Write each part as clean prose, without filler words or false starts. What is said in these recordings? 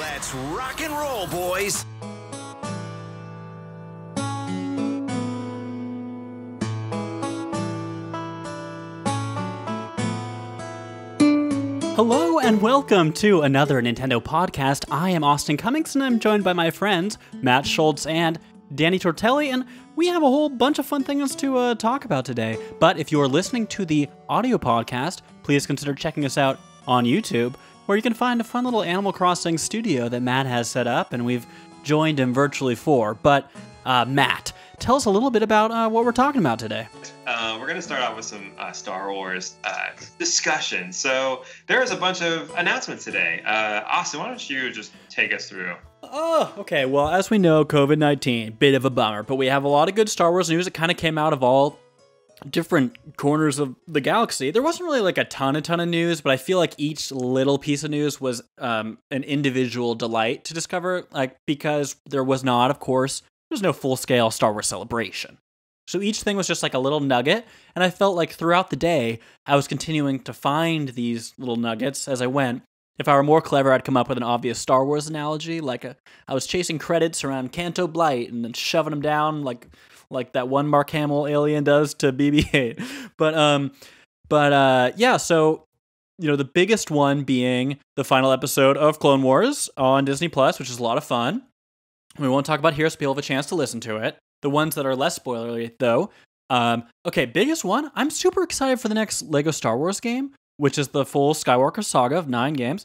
Let's rock and roll, boys. Hello and welcome to another Nintendo podcast. I am Austin Cummings and I'm joined by my friends Matt Schultz and Danny Tortelli, and we have a whole bunch of fun things to talk about today. But if you are listening to the audio podcast, please consider checking us out on YouTube, where you can find a fun little Animal Crossing studio that Matt has set up and we've joined him virtually for. But Matt, tell us a little bit about what we're talking about today. We're going to start off with some Star Wars discussion. So there is a bunch of announcements today. Austin, why don't you just take us through? Oh, okay. Well, as we know, COVID-19, bit of a bummer, but we have a lot of good Star Wars news that kind of came out of all different corners of the galaxy. There wasn't really like a ton of news, but I feel like each little piece of news was an individual delight to discover, like, because there was not, of course, there's no full-scale Star Wars celebration. So each thing was just like a little nugget, and I felt like throughout the day, I was continuing to find these little nuggets as I went. If I were more clever, I'd come up with an obvious Star Wars analogy, like I was chasing credits around Canto Blight and then shoving them down like that one Mark Hamill alien does to BB-8. But yeah, so, you know, the biggest one being the final episode of Clone Wars on Disney+, which is a lot of fun. We won't talk about here, so people have a chance to listen to it. The ones that are less spoilery, though. Okay, biggest one, I'm super excited for the next Lego Star Wars game, which is the full Skywalker Saga of 9 games.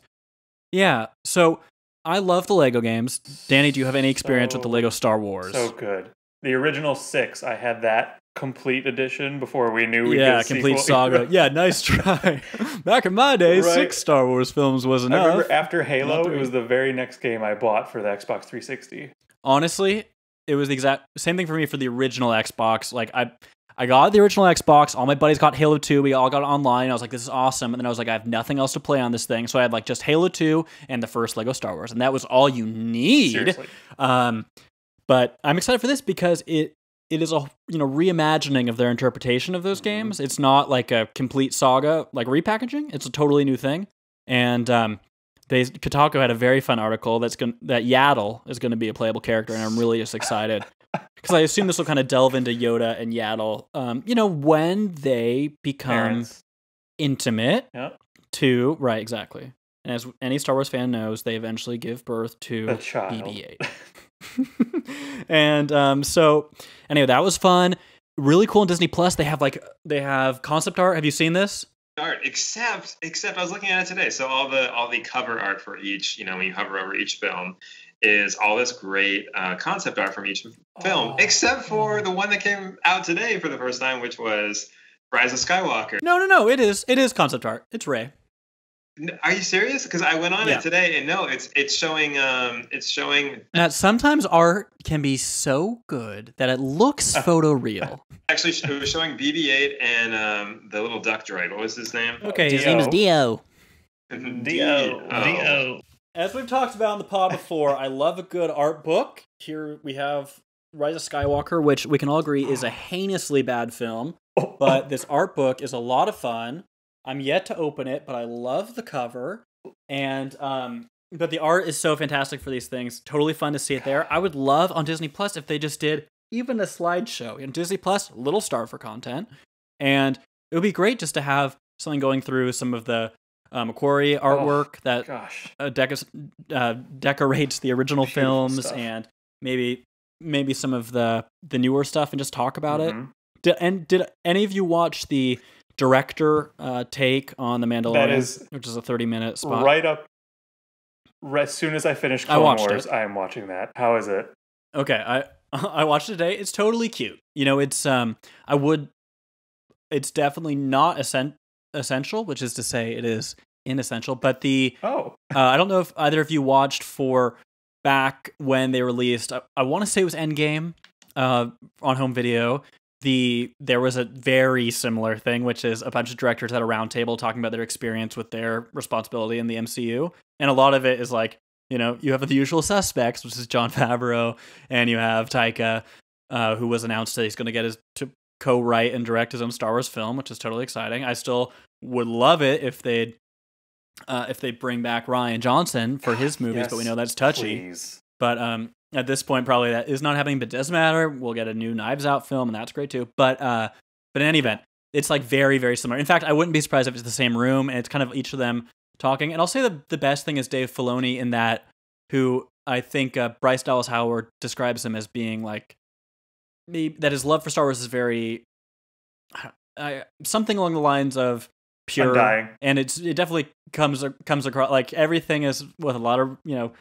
Yeah, so I love the Lego games. Danny, do you have any experience with the Lego Star Wars? So good. The original 6, I had that complete edition before we knew we did a sequel. Yeah, complete saga. Yeah, nice try. Back in my day, right. 6 Star Wars films was enough. I remember after Halo, it was the very next game I bought for the Xbox 360. Honestly, it was the exact same thing for me for the original Xbox. Like, I got the original Xbox. All my buddies got Halo 2. We all got it online. I was like, this is awesome. And then I was like, I have nothing else to play on this thing. So I had, like, just Halo 2 and the first Lego Star Wars. And that was all you need. Seriously. But I'm excited for this because it is a, you know, reimagining of their interpretation of those games. It's not like a complete saga, like repackaging. It's a totally new thing. And Kotaku had a very fun article that Yaddle is going to be a playable character, and I'm really just excited because I assume this will kind of delve into Yoda and Yaddle. You know, when they become intimate to right, exactly. And as any Star Wars fan knows, they eventually give birth to a child. BB-8. And so anyway, that was fun. Really cool. In Disney Plus, they have concept art. Have you seen this? Art, except I was looking at it today. So all the cover art for each, you know, when you hover over each film, is all this great concept art from each film, except for the one that came out today for the first time, which was Rise of Skywalker. No, it is concept art. It's Rey. Are you serious? Because I went on it today, and no, it's showing. Now, sometimes art can be so good that it looks photoreal. Actually, it was showing BB-8 and the little duck droid. What was his name? Okay, his name is D-O. D-O. As we've talked about in the pod before, I love a good art book. Here we have Rise of Skywalker, which we can all agree is a heinously bad film, but this art book is a lot of fun. I'm yet to open it, but I love the cover, and but the art is so fantastic for these things. Totally fun to see it there. I would love on Disney Plus if they just did even a slideshow. You know, Disney Plus, little star for content, and it would be great just to have something going through some of the McQuarrie artwork decorates the original films, and maybe some of the newer stuff, and just talk about it. Did any of you watch the director take on The Mandalorian, which is a 30-minute spot? Right up as soon as I finish Clone Wars, I am watching that. How is it? Okay, I watched it today. It's totally cute. You know, it's it's definitely not essential, which is to say it is inessential, but I don't know if either of you watched for back when they released, I want to say it was Endgame on home video. There was a very similar thing, which is a bunch of directors at a round table talking about their experience with their responsibility in the MCU. And a lot of it is like, you know, you have the usual suspects, which is Jon Favreau, and you have Taika, who was announced that he's going to get to co-write and direct his own Star Wars film, which is totally exciting. I still would love it if they'd if they bring back Rian Johnson for his movies, yes, but we know that's touchy. Please. But at this point, probably that is not happening, but it doesn't matter. We'll get a new Knives Out film, and that's great too. But in any event, it's like very, very similar. In fact, I wouldn't be surprised if it's the same room, and it's kind of each of them talking. And I'll say the best thing is Dave Filoni in that, who I think Bryce Dallas Howard describes him as being like, that his love for Star Wars is very, something along the lines of pure. Undying. And it definitely comes across, like everything is with a lot of, you know,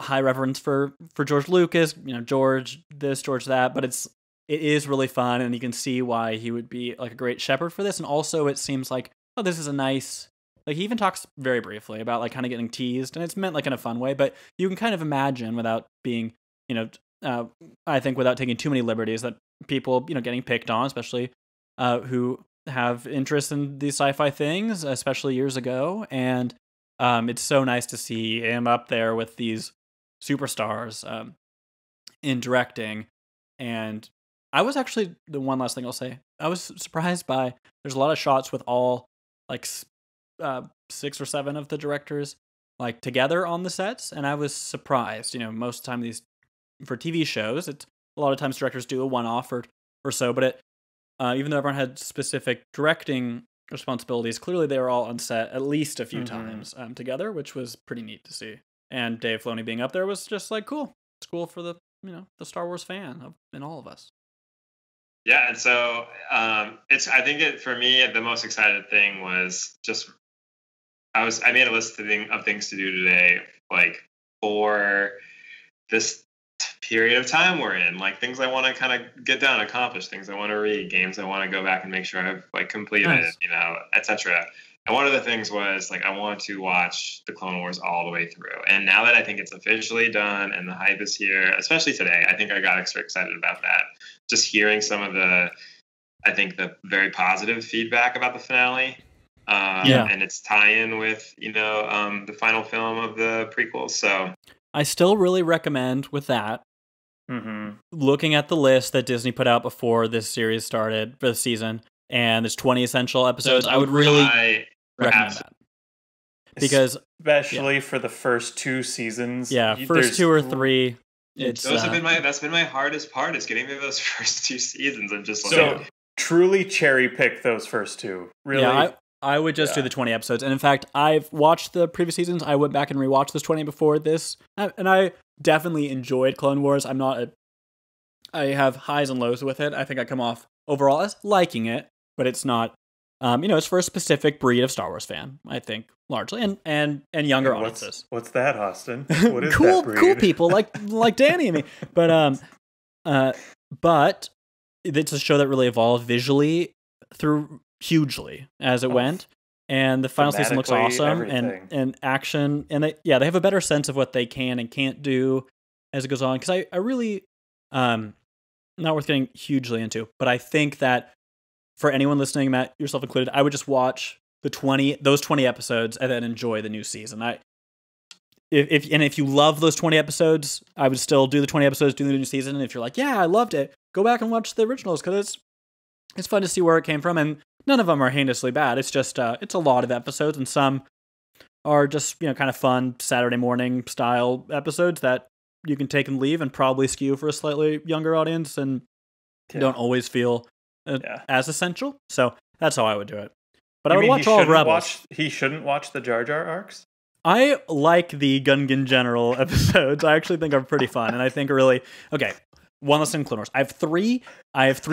high reverence for George Lucas, you know, George this, George that, but it is really fun, and you can see why he would be like a great shepherd for this. And also it seems like, oh, this is a nice, like he even talks very briefly about like kind of getting teased, and it's meant like in a fun way, but you can kind of imagine without being, you know, I think without taking too many liberties, that people, you know, getting picked on, especially who have interest in these sci-fi things, especially years ago. And it's so nice to see him up there with these superstars in directing. And I was actually, the one last thing I'll say, I was surprised by, there's a lot of shots with all like 6 or 7 of the directors like together on the sets. And I was surprised, you know, most of the time these, for TV shows, it's a lot of times directors do a one-off or so, but it, even though everyone had specific directing responsibilities, clearly they were all on set at least a few times together, which was pretty neat to see. And Dave Filoni being up there was just like, cool. It's cool for the, you know, the Star Wars fan and all of us. Yeah, and so I think for me, the most excited thing was just, I made a list of things to do today, like for this period of time we're in, like things I want to kind of get done, accomplish, things I want to read, games I want to go back and make sure I've like completed, nice, you know, etc. And one of the things was like, I want to watch the Clone Wars all the way through. And now that I think it's officially done and the hype is here, especially today, I think I got extra excited about that. Just hearing some of the, I think the very positive feedback about the finale. Yeah. And its tie-in with, you know, the final film of the prequels. So I still really recommend with that, looking at the list that Disney put out before this series started for the season, and there's 20 essential episodes. So I would really recommend that. Because especially for the first 2 seasons. Yeah, first 2 or 3. Those have been that's been my hardest part, is getting through those first 2 seasons. I'm just like, truly cherry pick those first 2. Really. Yeah, I would just do the 20 episodes. And in fact, I've watched the previous seasons. I went back and rewatched this 20 before this. And I definitely enjoyed Clone Wars. I have highs and lows with it. I think I come off overall as liking it, but it's not, you know, it's for a specific breed of Star Wars fan, I think, largely. And younger audiences. What's that, Austin? What is that breed? Cool people like Danny and me. But it's a show that really evolved visually through hugely as it went, and the final season looks awesome, and action, and they have a better sense of what they can and can't do as it goes on, because I really, not worth getting hugely into, but I think that for anyone listening, Matt, yourself included, I would just watch those 20 episodes and then enjoy the new season. If you love those 20 episodes, I would still do the 20 episodes, do the new season, and if you're like, yeah, I loved it, go back and watch the originals, because it's fun to see where it came from, and none of them are heinously bad. It's just, it's a lot of episodes, and some are just, you know, kind of fun Saturday morning style episodes that you can take and leave and probably skew for a slightly younger audience and don't always feel as essential. So that's how I would do it. But I would watch all of Rebels. He shouldn't watch the Jar Jar arcs? I like the Gungan General episodes. I actually think are pretty fun, and I think really, okay, one lesson in Clone Wars. I have three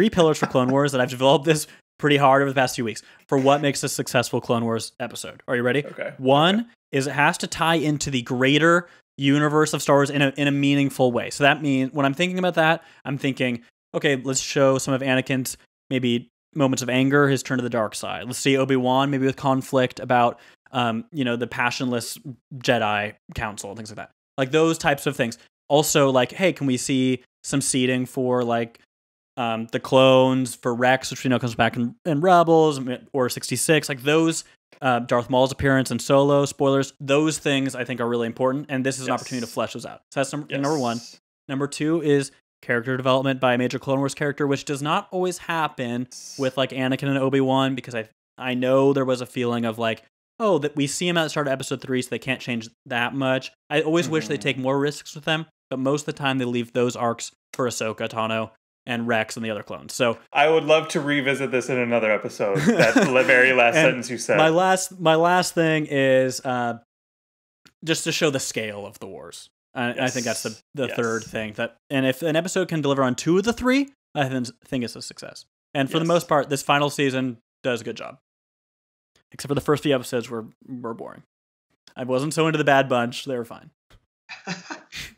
pillars for Clone Wars, and I've developed this pretty hard over the past few weeks for what makes a successful Clone Wars episode. Are you ready? Okay. One is it has to tie into the greater universe of Star Wars in a meaningful way. So that means when I'm thinking about that, I'm thinking, okay, let's show some of Anakin's maybe moments of anger, his turn to the dark side. Let's see Obi-Wan maybe with conflict about, you know, the passionless Jedi Council and things like that. Like those types of things. Also like, hey, can we see some seeding for like, the clones for Rex, which we know comes back in Rebels, Order 66, like those, Darth Maul's appearance in Solo, spoilers, those things I think are really important, and this is an opportunity to flesh those out. So that's number one. Number two is character development by a major Clone Wars character, which does not always happen with like Anakin and Obi-Wan, because I know there was a feeling of like, oh, that we see him at the start of episode 3, so they can't change that much. I always wish they take more risks with them, but most of the time they leave those arcs for Ahsoka Tano and Rex and the other clones. So I would love to revisit this in another episode. That's the very last sentence you said. My last thing is just to show the scale of the wars. I think that's the third thing. And if an episode can deliver on 2 of the 3, I think it's a success. And for the most part, this final season does a good job. Except for the first few episodes were boring. I wasn't so into the Bad Bunch. They were fine.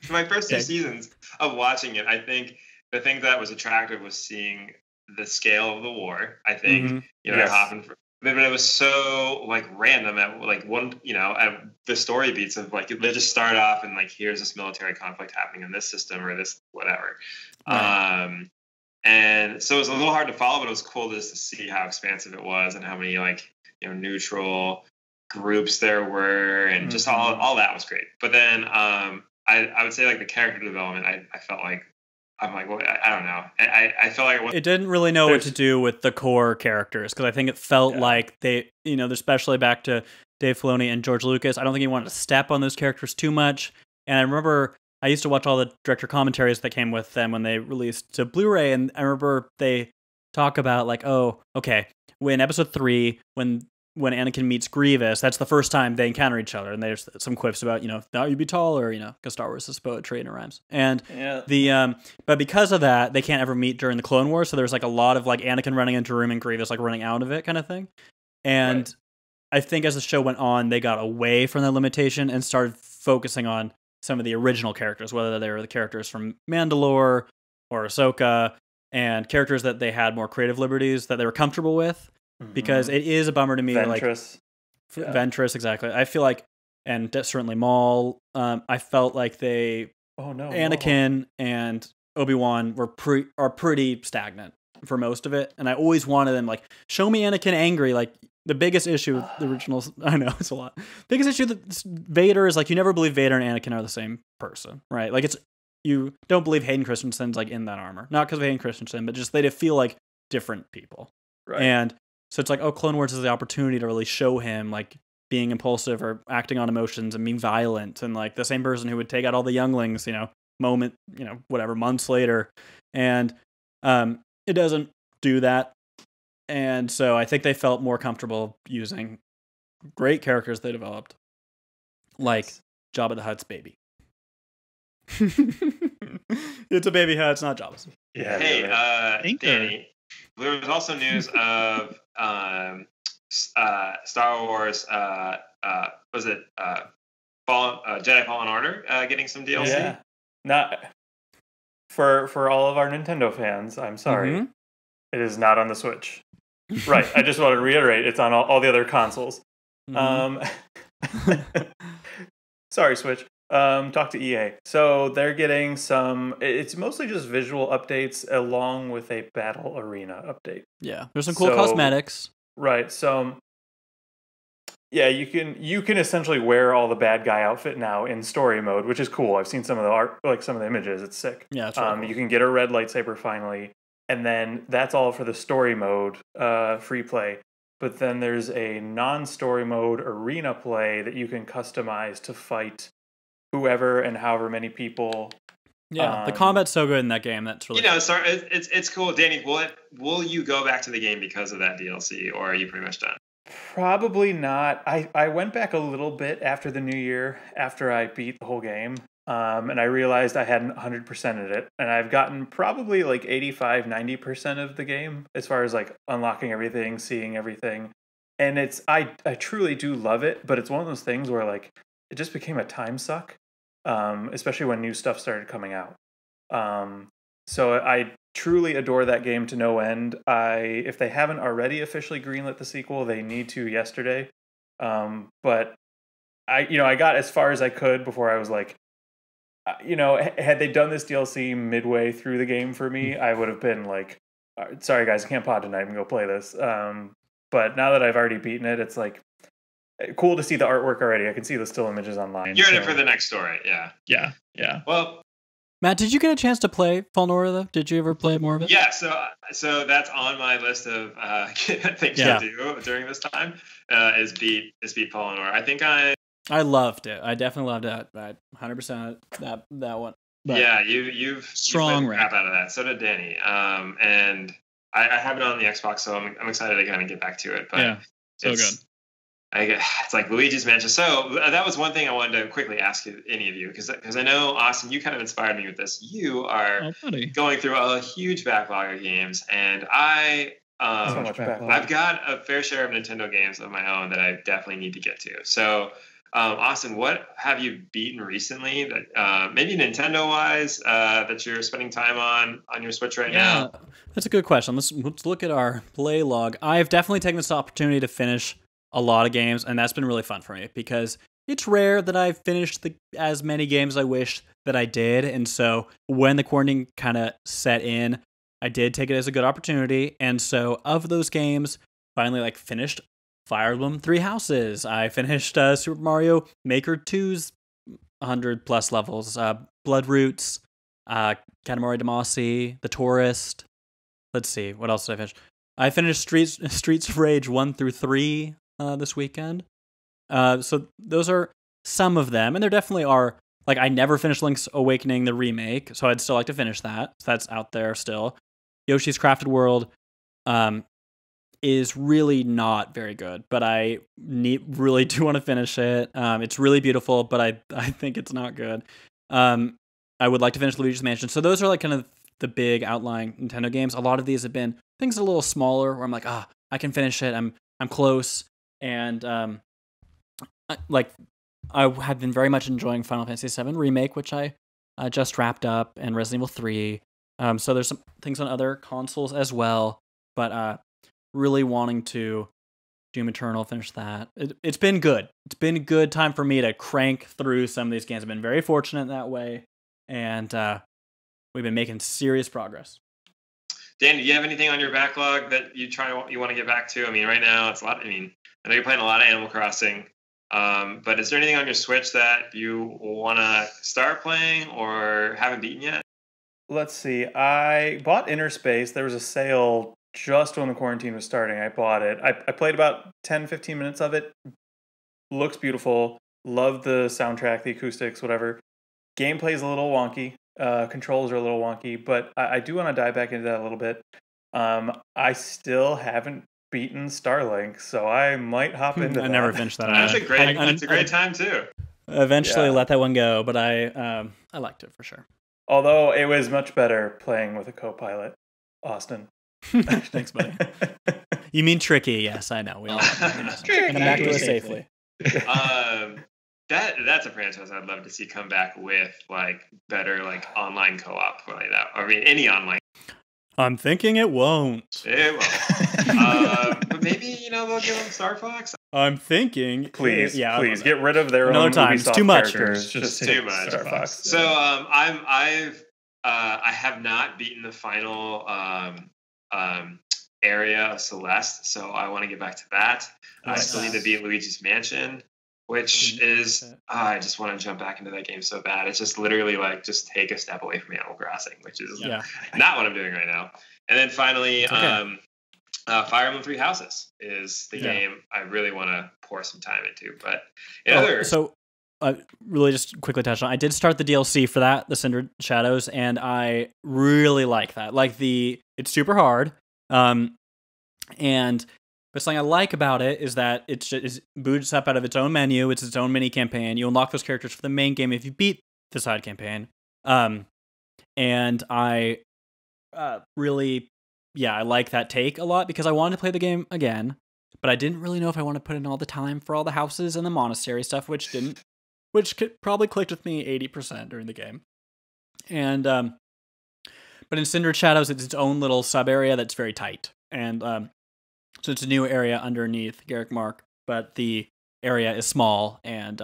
My first two seasons of watching it, I think the thing that was attractive was seeing the scale of the war. I think, you know, it happened for, but it was so like random at like one, you know, at the story beats of like, they just start off and like, here's this military conflict happening in this system or this, whatever. Right. And so it was a little hard to follow, but it was cool just to see how expansive it was and how many like, you know, neutral groups there were, and just all that was great. But then I would say like the character development, I felt like, I don't know. I felt like it didn't really know what to do with the core characters, because I think it felt like they, you know, especially back to Dave Filoni and George Lucas, I don't think he wanted to step on those characters too much. And I remember I used to watch all the director commentaries that came with them when they released to Blu-ray, and I remember they talk about like, oh, okay, when episode 3, when Anakin meets Grievous, that's the first time they encounter each other, and there's some quips about, you know, now you'd be taller, you know, because Star Wars is poetry and it rhymes. And the but because of that, they can't ever meet during the Clone Wars, so there's like a lot of like Anakin running into a room and Grievous like running out of it kind of thing. And I think as the show went on, they got away from that limitation and started focusing on some of the original characters, whether they were the characters from Mandalore or Ahsoka, and characters that they had more creative liberties that they were comfortable with. Because it is a bummer to me, Ventress. Like Ventress, exactly. I feel like, and certainly Maul. I felt like they, Anakin and Obi-Wan were pretty stagnant for most of it, and I always wanted them like, show me Anakin angry. Like the biggest issue with the originals, I know it's a lot. Biggest issue that Vader is like, you never believe Vader and Anakin are the same person, right? Like it's, you don't believe Hayden Christensen's like in that armor, not because of Hayden Christensen, but just they feel like different people, right? And so it's like, oh, Clone Wars is the opportunity to really show him like being impulsive or acting on emotions and being violent, and like the same person who would take out all the younglings, you know, whatever, months later. And it doesn't do that. And so I think they felt more comfortable using great characters they developed, like Jabba the Hutt's baby. It's a baby Hutt, it's not Jabba's. Yeah. Hey, Danny. There was also news of Star Wars, was it Jedi Fallen Order getting some DLC? Yeah. Not for all of our Nintendo fans. I'm sorry, it is not on the Switch. Right. I just want to reiterate, it's on all the other consoles. Sorry, Switch. Talk to EA. So they're getting some, it's mostly just visual updates along with a battle arena update. Yeah. There's some cool cosmetics. Right. So yeah, you can essentially wear all the bad guy outfit now in story mode, which is cool. I've seen some of the art, like some of the images. It's sick. Yeah. That's really cool. You can get a red lightsaber finally. And then that's all for the story mode, free play. But then there's a non-story mode arena play that you can customize to fight whoever and however many people. Yeah, the combat's so good in that game. That's really, you know, sorry, it's cool. Danny, will you go back to the game because of that DLC, or are you pretty much done? Probably not. I went back a little bit after the new year, after I beat the whole game, and I realized I hadn't 100%ed it, and I've gotten probably like 85-90% of the game as far as like unlocking everything, seeing everything, and it's I truly do love it, but it's one of those things where like, it just became a time suck, especially when new stuff started coming out. So I truly adore that game to no end. If they haven't already officially greenlit the sequel, they need to yesterday. But I got as far as I could before I was like, you know, had they done this DLC midway through the game for me, I would have been like, sorry guys, I can't pod tonight and go play this. But now that I've already beaten it, it's like, cool to see the artwork already. I can see the still images online. You're in it for the next story. Yeah. Yeah. Yeah. Well, Matt, did you get a chance to play Fallen Order, though? Did you ever play more of it? Yeah, so that's on my list of things to do during this time, is beat Fallen Order. I think I loved it. I definitely loved it. 100% that one. But yeah, you've strong you crap out of that. So did Danny. And I have it on the Xbox, so I'm excited to kind of get back to it. But yeah, so it's good. It's like Luigi's Mansion. So that was one thing I wanted to quickly ask you, any of you, because I know, Austin, you kind of inspired me with this. You are going through a huge backlog of games, and I've got a fair share of Nintendo games of my own that I definitely need to get to. So, Austin, what have you beaten recently that maybe Nintendo-wise that you're spending time on your Switch right now? That's a good question. Let's look at our play log. I've definitely taken this opportunity to finish a lot of games, and that's been really fun for me because it's rare that I've finished as many games as I wish that I did. And so when the quarantine kind of set in, I did take it as a good opportunity. And so of those games, finally finished Fire Emblem 3 Houses. I finished Super Mario Maker 2's 100+ levels, Bloodroots, Katamari Damacy, The Tourist. Let's see, what else did I finish? I finished Streets of Rage 1 through 3. This weekend. So those are some of them, and there definitely are, I never finished Link's Awakening, the remake, so I'd still like to finish that. So that's out there still. Yoshi's Crafted World is really not very good, but I really do want to finish it. It's really beautiful, but I think it's not good. I would like to finish Luigi's Mansion. So those are kind of the big outlying Nintendo games. A lot of these have been things a little smaller where I'm like, I can finish it. I'm close. And I have been very much enjoying Final Fantasy VII Remake, which I just wrapped up, and Resident Evil 3. So there's some things on other consoles as well, but really wanting to Doom Eternal, finish that. It's been good. It's been a good time for me to crank through some of these games. I've been very fortunate that way, and we've been making serious progress. Dan, do you have anything on your backlog that you want to get back to? I mean, right now it's a lot. I mean, I know you're playing a lot of Animal Crossing, but is there anything on your Switch that you want to start playing or haven't beaten yet? Let's see. I bought Interspace. There was a sale just when the quarantine was starting. I bought it. I played about 10, 15 minutes of it. Looks beautiful. Love the soundtrack, the acoustics, whatever. Gameplay's a little wonky. Controls are a little wonky, but I do want to dive back into that a little bit. I still haven't beaten Starlink, so I might hop into. I never finished that. That's a great. It's a great time too. Eventually, let that one go, but I liked it for sure. Although it was much better playing with a co-pilot, Austin. Thanks, buddy. You mean tricky? Yes, I know. We all like tricky. Come back to us safely. That's a franchise I'd love to see come back with better online co-op like that. I mean, any online. I'm thinking it won't. It won't. But maybe, they'll give them Star Fox. I'm thinking. Please, please get rid of their own Ubisoft characters. Too much. Just too much. Star Fox. So I have not beaten the final area of Celeste, so I want to get back to that. I still need to beat Luigi's Mansion, which is I just want to jump back into that game so bad. It's just literally just take a step away from Animal Crossing, which is not what I'm doing right now. And then finally, Fire Emblem 3 Houses is the game I really want to pour some time into. But really just quickly touch on, I did start the DLC for that, the Cinder Shadows, and I really like that. It's super hard, but something I like about it is that it boots up out of its own menu. It's its own mini campaign. You unlock those characters for the main game if you beat the side campaign. And I I like that take a lot because I wanted to play the game again, but I didn't really know if I wanted to put in all the time for all the houses and the monastery stuff, which could probably clicked with me 80% during the game. And but in Cinder Shadows, it's its own little sub area that's very tight, and so it's a new area underneath Garrick Mark, but the area is small, and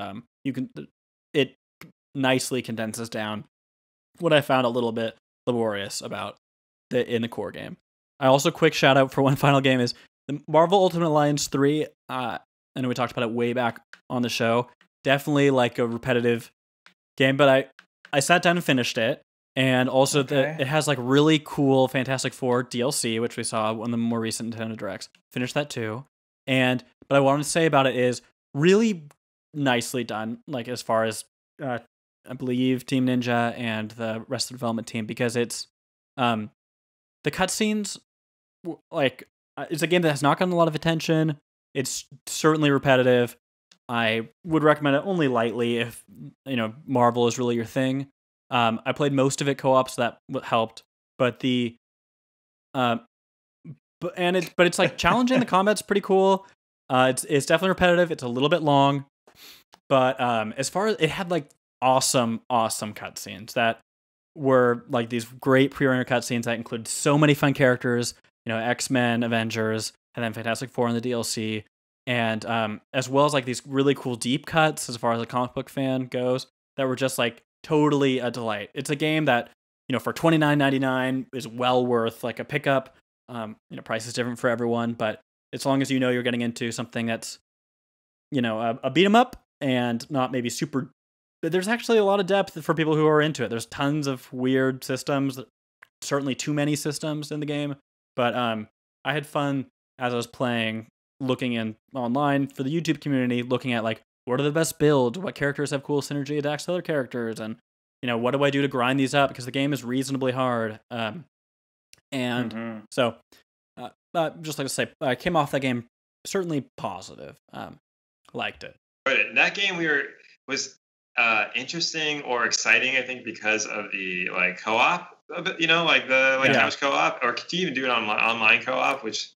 it nicely condenses down what I found a little bit laborious about in the core game. I also, quick shout out for one final game is the Marvel Ultimate Alliance 3. I know we talked about it way back on the show. Definitely a repetitive game, but I sat down and finished it, And also okay. It has like really cool Fantastic Four DLC, which we saw on the more recent Nintendo Directs. Finished that too. And what I wanted to say about it is really nicely done, like as far as I believe Team Ninja and the rest of the development team, because it's the cutscenes, like it's a game that has not gotten a lot of attention. It's certainly repetitive. I would recommend it only lightly if you know Marvel is really your thing. I played most of it co-op, so that helped. But the, but it's like challenging. The combat's pretty cool. It's definitely repetitive. It's a little bit long, but as far as it had like awesome cutscenes that were like these great pre-rendered cutscenes that include so many fun characters. You know, X-Men, Avengers, and then Fantastic Four in the DLC, and as well as like these really cool deep cuts as far as a comic book fan goes that were just like. Totally a delight. It's a game that, you know, for $29.99 is well worth like a pickup. You know, price is different for everyone, but as long as you know you're getting into something that's, you know, a beat 'em up and not maybe super. But there's actually a lot of depth for people who are into it. There's tons of weird systems, certainly too many systems in the game. But I had fun as I was playing, looking in online for the YouTube community, looking at like. What are the best builds? What characters have cool synergy attacks to other characters? And, you know, what do I do to grind these up? Because the game is reasonably hard. And so, just like to say, I came off that game certainly positive. Liked it. That game was interesting or exciting, I think, because of the, like, co-op. You know, like the couch co-op. Or could you even do it online co-op, which...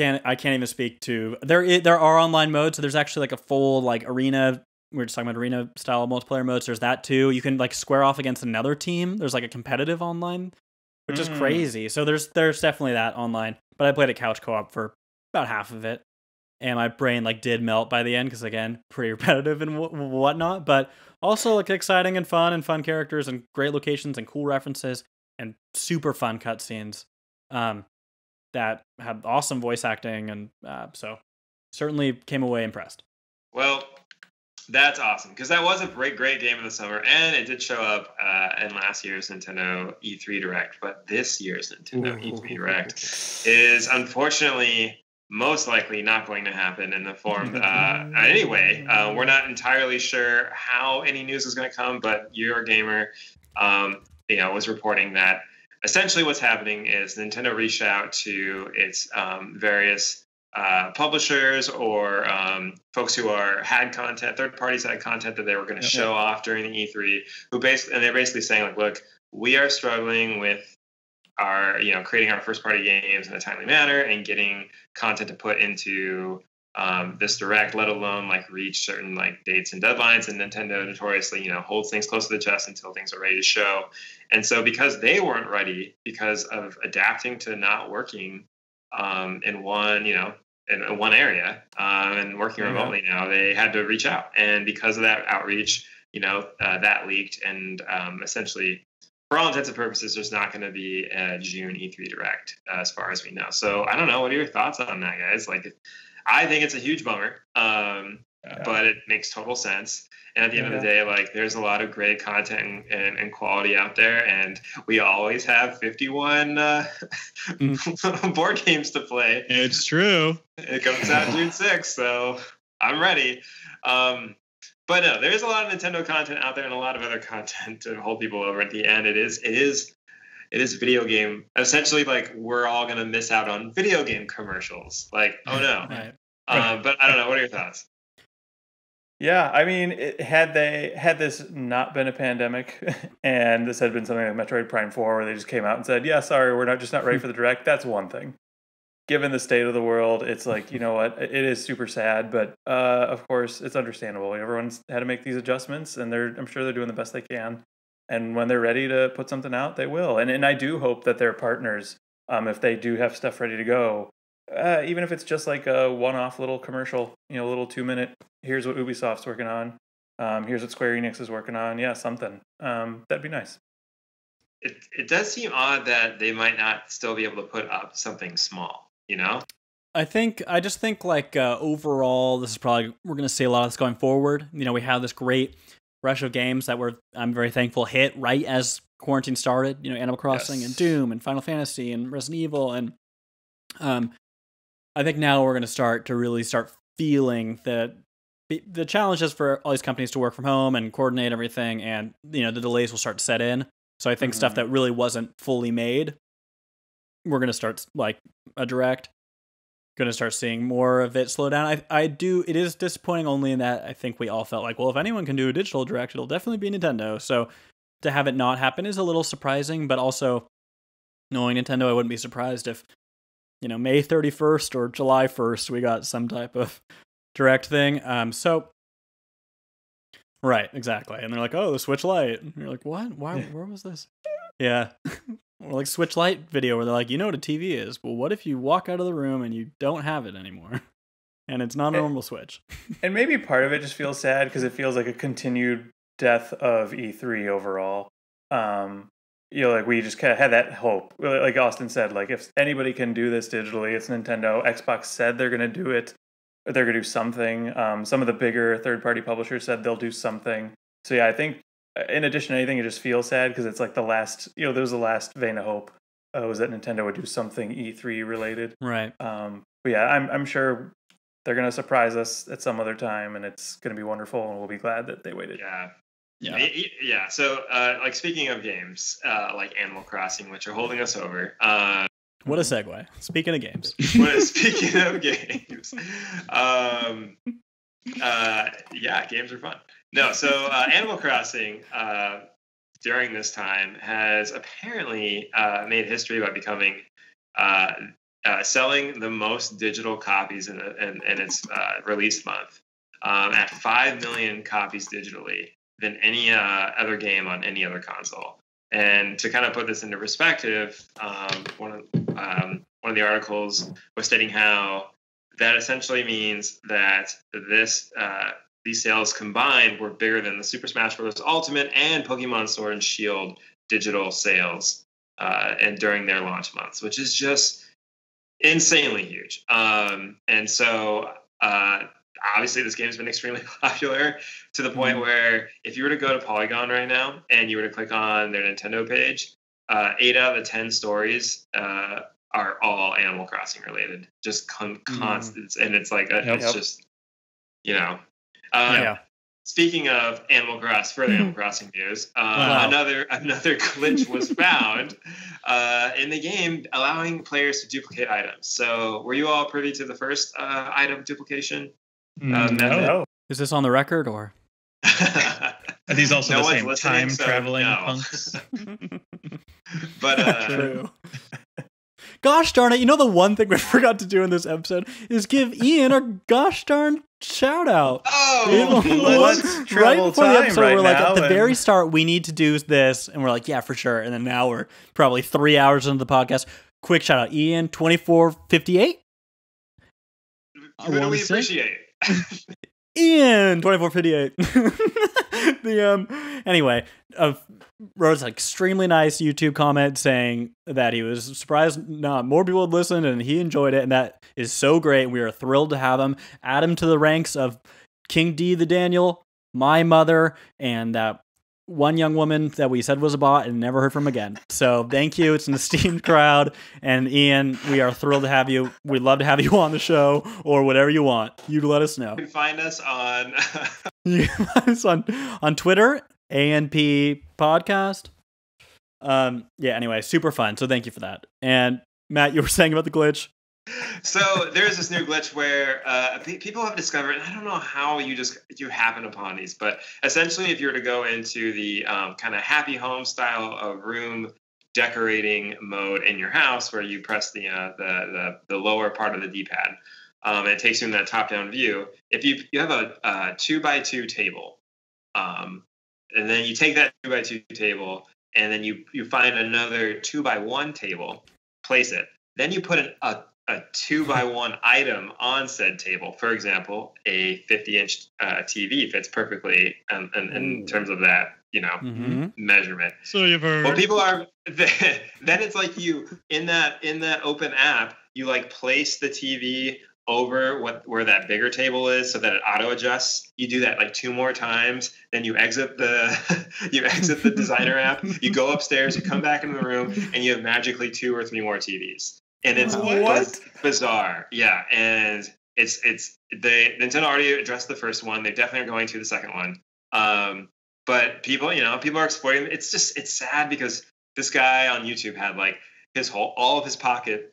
I can't even speak to there are online modes, so there's actually like a full like arena. We were just talking about arena style multiplayer modes. There's that too. You can like square off against another team. There's like a competitive online, which is crazy. So there's definitely that online. But I played a couch co-op for about half of it, and my brain like did melt by the end because again, pretty repetitive and whatnot. But also like exciting and fun characters and great locations and cool references and super fun cutscenes. That had awesome voice acting, and so certainly came away impressed. Well, that's awesome, because that was a great game of the summer, and it did show up in last year's Nintendo E3 Direct, but this year's Nintendo E3 Direct is unfortunately most likely not going to happen in the form anyway. We're not entirely sure how any news is going to come, but Eurogamer was reporting that essentially what's happening is Nintendo reached out to its various publishers or folks who had content, third parties had content that they were going to show off during the E3, and they're basically saying, like, look, we are struggling with our, you know, creating our first party games in a timely manner and getting content to put into this direct, let alone like reach certain like dates and deadlines. And Nintendo notoriously, you know, holds things close to the chest until things are ready to show. And so because they weren't ready, because of adapting to not working in one area and working remotely now, they had to reach out. And because of that outreach, you know, that leaked. And essentially, for all intents and purposes, there's not going to be a June E3 Direct as far as we know. So I don't know. What are your thoughts on that, guys? Like, I think it's a huge bummer, but it makes total sense. And at the end of the day, like, there's a lot of great content and quality out there, and we always have 51 board games to play. It's true. It comes out June 6th, so I'm ready. But no, there's a lot of Nintendo content out there and a lot of other content to hold people over. At the end, it is video game. Essentially, like, we're all going to miss out on video game commercials. Like, oh, no. Right. But I don't know. What are your thoughts? Yeah, I mean, had this not been a pandemic and this had been something like Metroid Prime 4 where they just came out and said, yeah, sorry, we're just not ready for the Direct, that's one thing. Given the state of the world, it's like, you know what, it is super sad, but of course, it's understandable. Everyone's had to make these adjustments, and I'm sure they're doing the best they can. And when they're ready to put something out, they will. And I do hope that their partners, if they do have stuff ready to go, even if it's just like a one-off little commercial, you know, a little 2-minute, here's what Ubisoft's working on, here's what Square Enix is working on, yeah, something. That'd be nice. It does seem odd that they might not still be able to put up something small, you know? I just think like overall, we're going to see a lot of this going forward. You know, we have this great rush of games that were, I'm very thankful, hit right as quarantine started. You know, Animal Crossing and Doom and Final Fantasy and Resident Evil. And I think now we're going to start to really start feeling the challenges for all these companies to work from home and coordinate everything. And, you know, the delays will start to set in. So I think stuff that really wasn't fully made, we're going to start, like a Direct, going to start seeing more of it slow down. I do. It is disappointing only in that I think we all felt like, well, if anyone can do a digital Direct, it'll definitely be Nintendo. So to have it not happen is a little surprising, but also knowing Nintendo, I wouldn't be surprised if, you know, May 31st or July 1st, we got some type of Direct thing. So, right, exactly. And they're like, oh, the Switch Lite. And you're like, what? Why? Where was this? Yeah. Or like Switch Lite video where they're like, you know what a TV is. Well, what if you walk out of the room and you don't have it anymore? And it's not a normal Switch. And maybe part of it just feels sad because it feels like a continued death of E3 overall. You know, like we just kind of had that hope. Like Austin said, like if anybody can do this digitally, it's Nintendo. Xbox said they're going to do it. Or they're going to do something. Some of the bigger third-party publishers said they'll do something. So yeah, I think in addition to anything, it just feels sad because it's like the last, you know, there was the last vein of hope was that Nintendo would do something E3 related. Right. But yeah, I'm sure they're going to surprise us at some other time and it's going to be wonderful and we'll be glad that they waited. Yeah. Yeah. Yeah. So like speaking of games, like Animal Crossing, which are holding us over. What a segue. Speaking of games. Speaking of games. Yeah, games are fun. No, so Animal Crossing during this time has apparently made history by becoming selling the most digital copies in its release month at 5 million copies digitally than any other game on any other console. And to kind of put this into perspective, one of the articles was stating how that essentially means that this these sales combined were bigger than the Super Smash Bros. Ultimate and Pokemon Sword and Shield digital sales and during their launch months, which is just insanely huge. And so obviously this game has been extremely popular to the point where if you were to go to Polygon right now and you were to click on their Nintendo page, 8 out of the 10 stories are all Animal Crossing related, just constant. And it's like, it's just, you know. Speaking of Animal Crossing, further Animal Crossing news, another glitch was found in the game, allowing players to duplicate items. So were you all privy to the first item duplication method? No. Is this on the record or? Are these also the same time traveling punks? But true. Gosh darn it, you know the one thing we forgot to do in this episode is give Ian our gosh darn shout out. Oh, let's travel time right now. We're like, at the very start, we need to do this, and we're like, yeah, for sure. And then now we're probably 3 hours into the podcast. Quick shout out, Ian, 2458. Really appreciate it. Ian, 2458. Anyway, wrote an extremely nice YouTube comment saying that he was surprised more people had listened and he enjoyed it, and that is so great. We are thrilled to have him. Add him to the ranks of King D the Daniel, my mother, and that one young woman that we said was a bot and never heard from again. So thank you. It's an esteemed crowd. And Ian, we are thrilled to have you. We'd love to have you on the show or whatever you want. You let us know. You can find us on on Twitter, ANP Podcast. Yeah, anyway, super fun. So thank you for that. And Matt, you were saying about the glitch. So there's this new glitch where people have discovered, and I don't know how you happen upon these, but essentially if you were to go into the kind of happy home style of room decorating mode in your house where you press the lower part of the D-pad, and it takes you in that top-down view. If you have a 2x2 table, and then you take that 2x2 table, and then you find another 2x1 table, place it. Then you put a 2x1 item on said table. For example, a 50-inch TV fits perfectly in terms of that, you know, measurement. So you've heard. Well, people are then it's like in that open app, you like place the TV over where that bigger table is so that it auto adjusts. You do that like 2 more times, then you exit the designer app, you go upstairs, you come back into the room, and you have magically 2 or 3 more TVs. And it's bizarre. Yeah. And it's Nintendo already addressed the first one. They definitely are going to the second one. But people, people are exploiting. It's sad because this guy on YouTube had like his whole, all of his pockets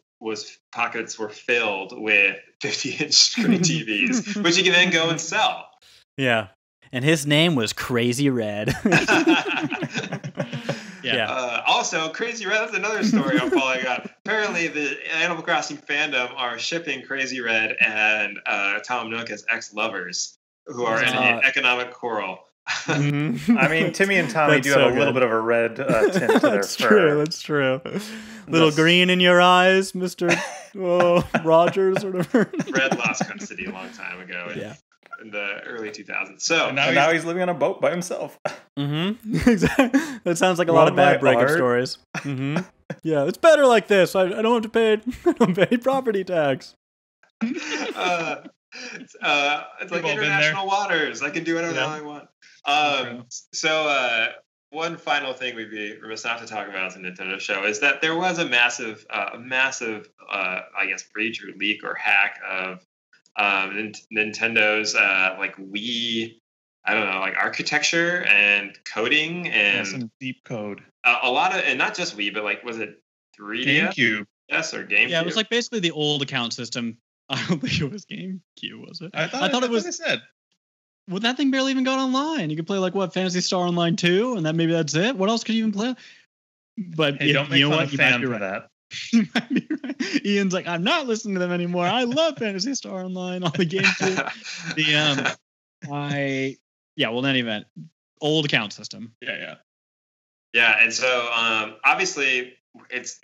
were filled with 50-inch screen TVs, which he can then go and sell. Yeah. And his name was Crazy Red. Yeah. Also, Crazy Red, that's another story I'm following up. Apparently, the Animal Crossing fandom are shipping Crazy Red and Tom Nook as ex-lovers who are in an economic quarrel. Mm-hmm. I mean, Timmy and Tommy do have a little bit of a red tint to their fur. True, that's true. Little green in your eyes, Mr. Rogers or whatever. Red lost custody a long time ago. Yeah. In the early 2000s. So now he's living on a boat by himself. Mm-hmm. Exactly. That sounds like a lot of bad breakup stories. Mm-hmm. Yeah, it's better like this. I don't have to pay. I don't pay property tax. It's like international waters. I can do whatever the hell I want. So one final thing we'd be remiss not to talk about as a Nintendo show is that there was a massive, I guess, breach or leak or hack of. Nintendo's Wii, I don't know, like architecture and coding and some deep code. A lot of, and not just Wii, but like, was it 3DS? GameCube. Yes, or GameCube. Yeah, it was like basically the old account system. I don't think it was GameCube, was it? I thought it was. That's what I said. Well, that thing barely even got online. You could play Phantasy Star Online 2, and that maybe that's it. What else could you even play? But hey, don't make fun of fans for that. You might be right. Ian's like, I'm not listening to them anymore. I love Fantasy Star Online on the GameCube. In any event, old account system. Yeah. And so, obviously, it's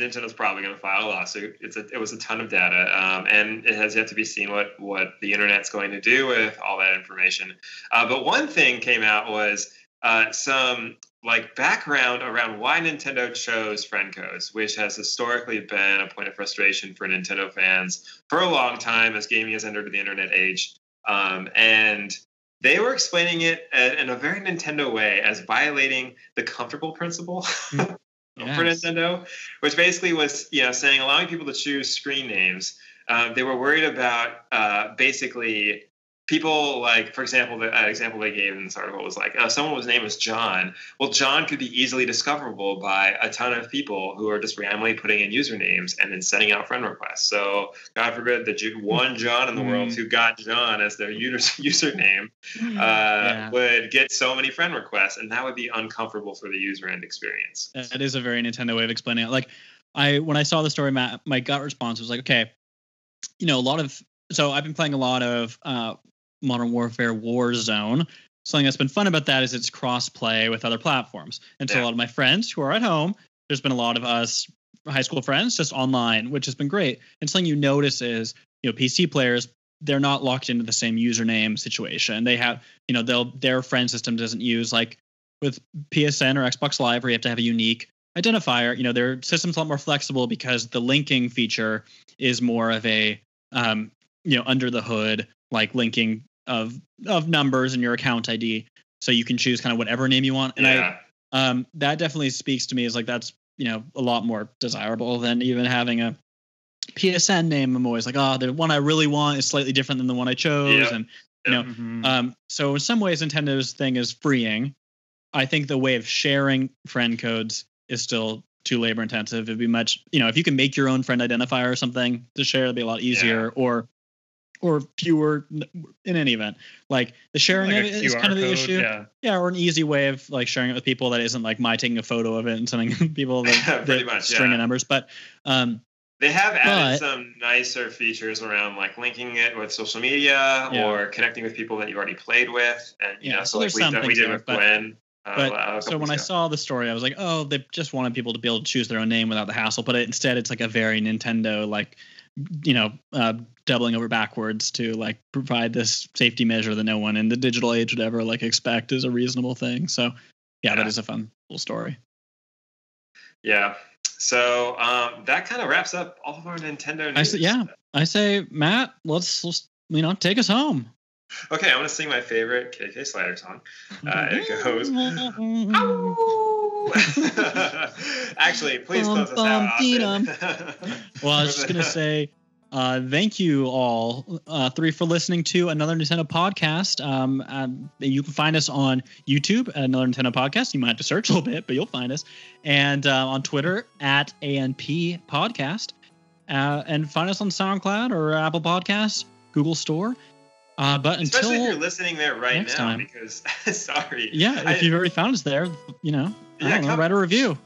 Nintendo's probably going to file a lawsuit. It was a ton of data, and it has yet to be seen what the internet's going to do with all that information. But one thing came out was some. Background around why Nintendo chose friend codes, which has historically been a point of frustration for Nintendo fans for a long time as gaming has entered the internet age. And they were explaining it in a very Nintendo way as violating the comfortable principle for Nintendo, which basically was saying allowing people to choose screen names. They were worried about basically. People like, for example, the example they gave in this article was someone whose name was John. Well, John could be easily discoverable by a ton of people who are just randomly putting in usernames and then sending out friend requests. So God forbid that one John in the world who got John as their username would get so many friend requests, and that would be uncomfortable for the user end experience. That is a very Nintendo way of explaining it. When I saw the story, Matt, my gut response was okay, so I've been playing a lot of Modern Warfare Warzone. Something that's been fun about that is it's cross-play with other platforms. And so a lot of my friends who are at home, there's been a lot of us high school friends just online, which has been great. And something you notice is, PC players, they're not locked into the same username situation. They have, their friend system doesn't use with PSN or Xbox Live where you have to have a unique identifier. Their system's a lot more flexible because the linking feature is more of a under the hood, linking of numbers in your account ID. So you can choose kind of whatever name you want. And I that definitely speaks to me as that's, a lot more desirable than even having a PSN name. I'm always the one I really want is slightly different than the one I chose. Yep. And, so in some ways, Nintendo's thing is freeing. I think the way of sharing friend codes is still too labor intensive. It'd be much, if you can make your own friend identifier or something to share, it'd be a lot easier or fewer in any event. The sharing of it is kind of the issue. Yeah, or an easy way of sharing it with people that isn't my taking a photo of it and sending people the string of numbers. But they have added some nicer features around linking it with social media or connecting with people that you already played with. And we did with Gwen. I saw the story, I was they just wanted people to be able to choose their own name without the hassle. But instead, it's a very Nintendo doubling over backwards to provide this safety measure that no one in the digital age would ever expect is a reasonable thing. So, that is a fun little story. Yeah. So that kind of wraps up all of our Nintendo news. I say, Matt, let's take us home. Okay, I want to sing my favorite KK Slider song. It goes... Actually, please close us out, Austin. Well, I was just going to say... thank you all three for listening to Another Nintendo Podcast. You can find us on YouTube at Another Nintendo Podcast. You might have to search a little bit, but you'll find us. And on Twitter at ANP Podcast. And find us on SoundCloud or Apple Podcasts, Google Store. But especially until if you're listening there right now, because sorry. Yeah, if you've already found us there, write a review.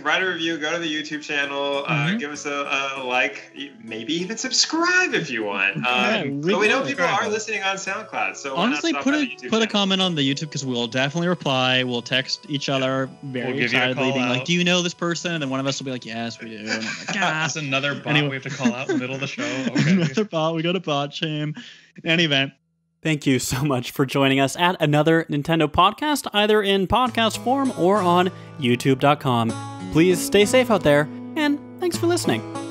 Write a review, go to the YouTube channel, give us a like, maybe even subscribe if you want. But we know people are listening on SoundCloud. So honestly, put a comment on the YouTube because we'll definitely reply. We'll text each other very excitedly, being like, do you know this person? And then one of us will be like, yes, we do. And I'm like, that's another bot we have to call out in the middle of the show. Okay. Another bot. We go to bot shame. In any event. Thank you so much for joining us at Another Nintendo Podcast, either in podcast form or on YouTube.com. Please stay safe out there, and thanks for listening.